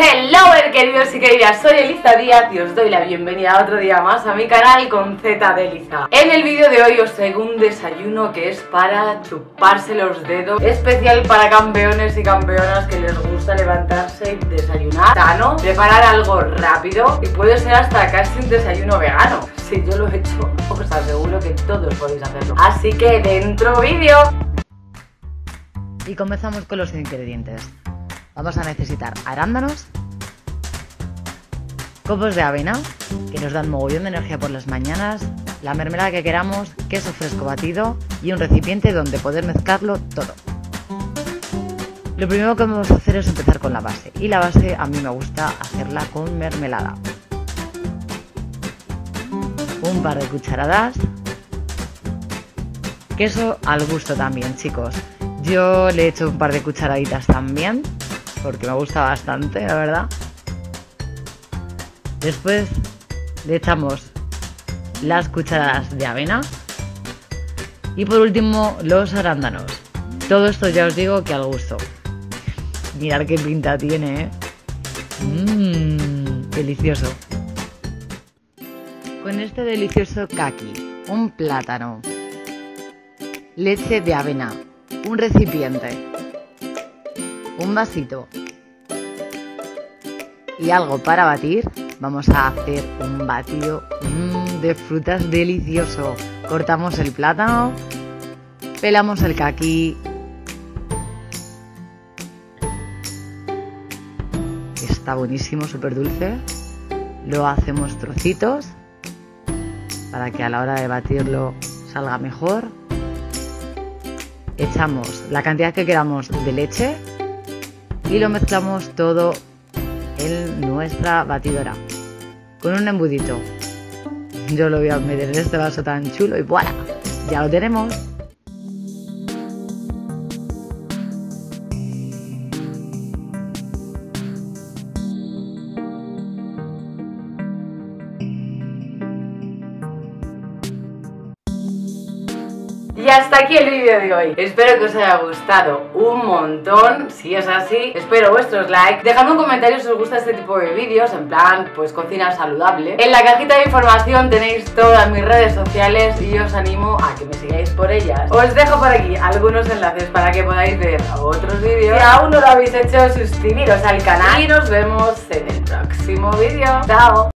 Hello, queridos y queridas, soy Eliza Díaz y os doy la bienvenida otro día más a mi canal Con Z de Eliza. En el vídeo de hoy os traigo un desayuno que es para chuparse los dedos, especial para campeones y campeonas que les gusta levantarse y desayunar sano, preparar algo rápido y puede ser hasta casi un desayuno vegano. Si yo lo he hecho, os aseguro que todos podéis hacerlo. Así que dentro vídeo. Y comenzamos con los ingredientes. Vamos a necesitar arándanos, copos de avena, que nos dan mogollón de energía por las mañanas, la mermelada que queramos, queso fresco batido y un recipiente donde poder mezclarlo todo. Lo primero que vamos a hacer es empezar con la base, y la base a mí me gusta hacerla con mermelada. Un par de cucharadas, queso al gusto también, chicos. Yo le he hecho un par de cucharaditas también, porque me gusta bastante, la verdad. Después le echamos las cucharadas de avena y por último los arándanos. Todo esto ya os digo que al gusto. Mirad qué pinta tiene, ¿eh? Delicioso. Con este delicioso kaki, un plátano, leche de avena, un recipiente, un vasito y algo para batir, vamos a hacer un batido de frutas delicioso. Cortamos el plátano, pelamos el kaki, está buenísimo, súper dulce, lo hacemos trocitos para que a la hora de batirlo salga mejor, echamos la cantidad que queramos de leche y lo mezclamos todo en nuestra batidora con un embudito. Yo lo voy a meter en este vaso tan chulo y ¡voilà! ¡Ya lo tenemos! Y hasta aquí el vídeo de hoy. Espero que os haya gustado un montón. Si es así, espero vuestros likes. Dejadme un comentario si os gusta este tipo de vídeos, en plan, pues cocina saludable. En la cajita de información tenéis todas mis redes sociales y os animo a que me sigáis por ellas. Os dejo por aquí algunos enlaces para que podáis ver otros vídeos. Si aún no lo habéis hecho, suscribiros al canal y nos vemos en el próximo vídeo. ¡Chao!